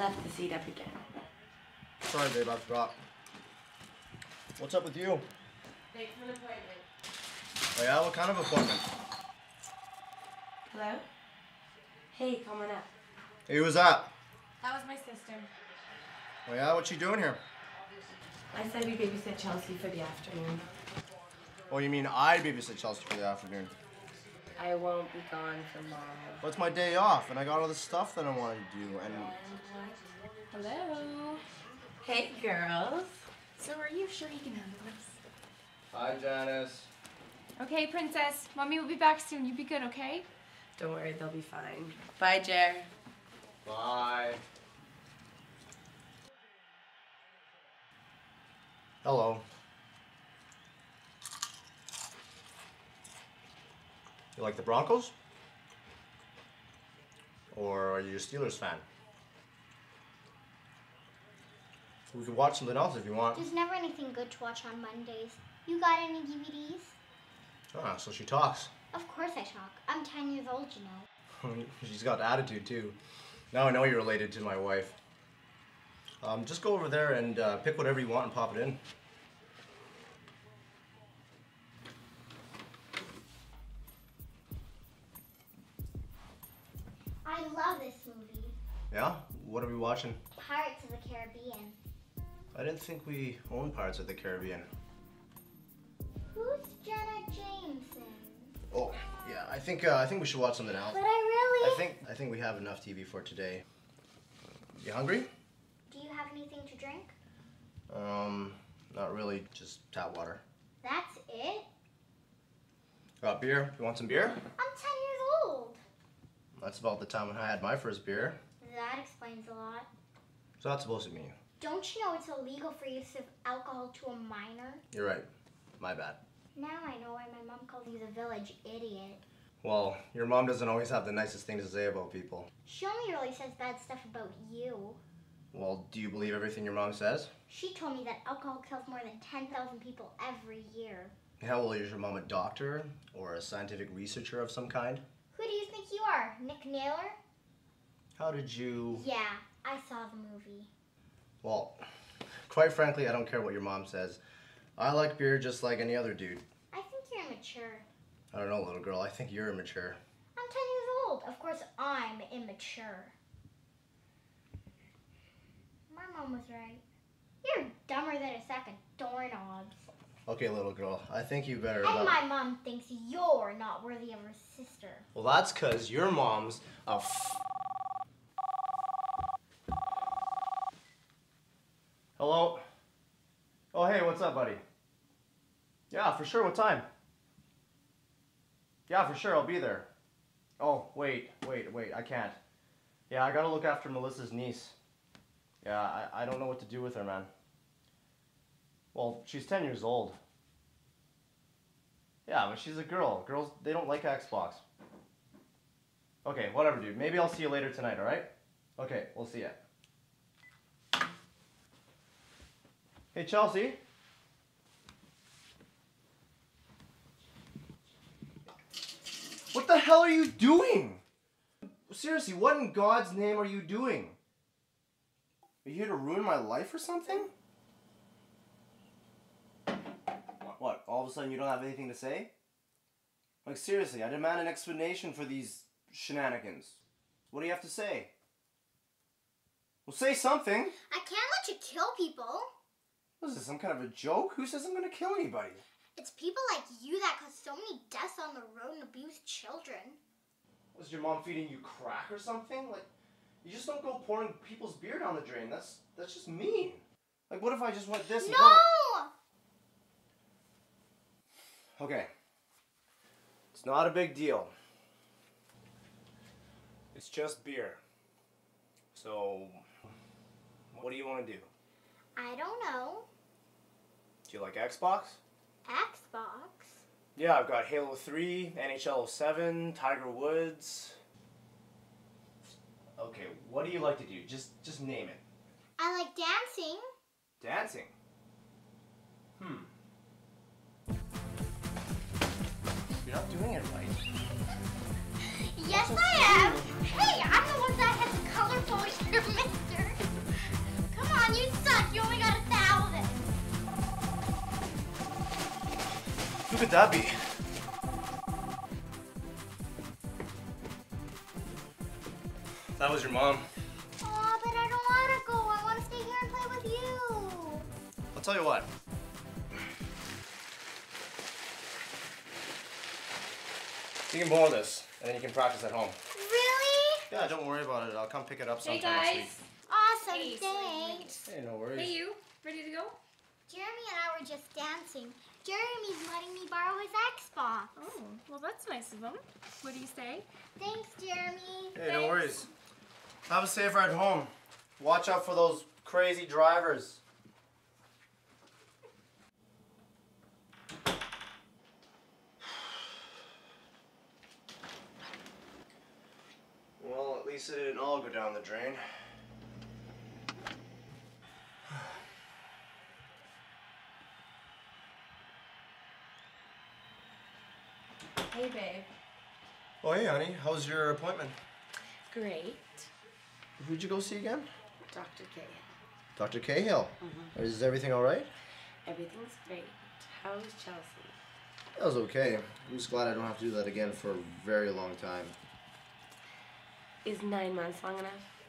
left the seat up again. Sorry, babe, I forgot. What's up with you? Thanks for an appointment. Oh yeah? What kind of appointment? Hello? Hey, come on up. Hey, who was that? That was my sister. Oh yeah? What's she doing here? I said we babysit Chelsea for the afternoon. Oh, you mean I babysit Chelsea for the afternoon? I won't be gone tomorrow. Well, it's my day off, and I got all the stuff that I want to do, and... Hello? Hey, girls. So are you sure you can handle this? Hi, Janice. Okay, princess. Mommy will be back soon. You be good, okay? Don't worry, they'll be fine. Bye, Jer. Bye. Hello. You like the Broncos? Or are you a Steelers fan? We can watch something else if you want. There's never anything good to watch on Mondays. You got any DVDs? Ah, so she talks. Of course I talk. I'm 10 years old, you know. She's got attitude, too. Now I know you're related to my wife. Just go over there and pick whatever you want and pop it in. I love this movie. Yeah? What are we watching? Pirates of the Caribbean. I didn't think we owned Pirates of the Caribbean. Who's Jenna Jameson? Oh, yeah. I think we should watch something else. But I think we have enough TV for today. You hungry? Do you have anything to drink? Not really. Just tap water. That's it? Got beer? You want some beer? I'm 10 years old. That's about the time when I had my first beer. That explains a lot. What's that supposed to mean? Don't you know it's illegal for use of alcohol to a minor? You're right. My bad. Now I know why my mom called you the village idiot. Well, your mom doesn't always have the nicest thing to say about people. She only really says bad stuff about you. Well, do you believe everything your mom says? She told me that alcohol kills more than 10,000 people every year. How old is your mom, a doctor or a scientific researcher of some kind? Who do you think you are, Nick Naylor? How did you... Yeah, I saw the movie. Well, quite frankly, I don't care what your mom says. I like beer just like any other dude. I think you're immature. I don't know, little girl. I think you're immature. I'm 10 years old. Of course, I'm immature. My mom was right. You're dumber than a sack of doorknobs. Okay, little girl. I think you better... And my mom thinks you're not worthy of her sister. Well, that's because your mom's a Hello? Oh, hey, what's up, buddy? Yeah, for sure. What time? Yeah, for sure. I'll be there. Oh, wait. I can't. Yeah, I gotta look after Melissa's niece. Yeah, I don't know what to do with her, man. Well, she's 10 years old. Yeah, but she's a girl. Girls, they don't like Xbox. Okay, whatever, dude. Maybe I'll see you later tonight, alright? Okay, we'll see ya. Hey, Chelsea. What the hell are you doing? Seriously, what in God's name are you doing? Are you here to ruin my life or something? What, all of a sudden you don't have anything to say? Like, seriously, I demand an explanation for these shenanigans. What do you have to say? Well, say something. I can't let you kill people. What is this, some kind of a joke? Who says I'm gonna kill anybody? It's people like you that cause so many deaths on the road and abuse children. Was your mom feeding you crack or something? Like, you just don't go pouring people's beer down the drain. That's just mean. Like, what if I just want this? No! Okay. It's not a big deal. It's just beer. So, what do you want to do? I don't know. Do you like Xbox? Xbox? Yeah, I've got Halo 3, NHL 7, Tiger Woods. Okay, what do you like to do? Just name it. I like dancing. Dancing? You're not doing it right. Yes, I am. Hey, I'm the one that has the colorful hair, mister. could that be? That was your mom. Aw, but I don't want to go. I want to stay here and play with you. I'll tell you what. You can borrow this, and then you can practice at home. Really? Yeah, don't worry about it. I'll come pick it up sometime next week. Awesome, hey, thanks. Hey, no worries. Hey, you. Ready to go? Jeremy and I were just dancing. Jeremy's letting me borrow his Xbox. Oh, well, that's nice of him. What do you say? Thanks, Jeremy. Hey, no worries. Have a safe ride home. Watch out for those crazy drivers. Well, at least it didn't all go down the drain. Hey, babe. Oh, hey, honey. How's your appointment? Great. Who'd you go see again? Dr. Cahill. Dr. Cahill? Mm-hmm. Is everything all right? Everything's great. How's Chelsea? That was okay. I'm just glad I don't have to do that again for a very long time. Is 9 months long enough?